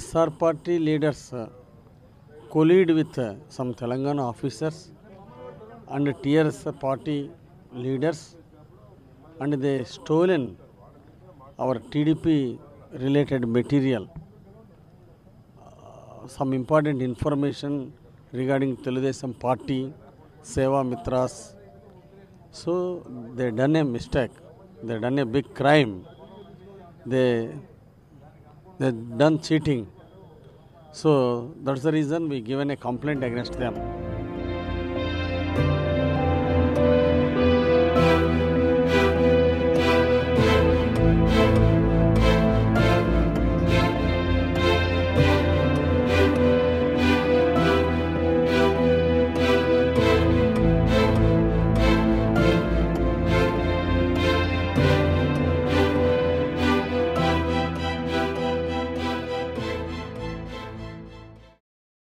SR party leaders collided with some Telangana officers and TRS party leaders, and they stolen our TDP related material, some important information regarding Telugu Desam Party, Seva Mitras. So they done a mistake, they done a big crime, they done cheating. So that's the reason we given a complaint against them.